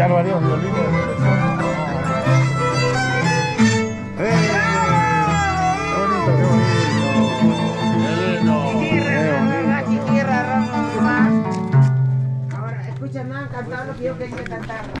echar varios violines. Ahora escucha, no han cantado lo que yo quería cantar.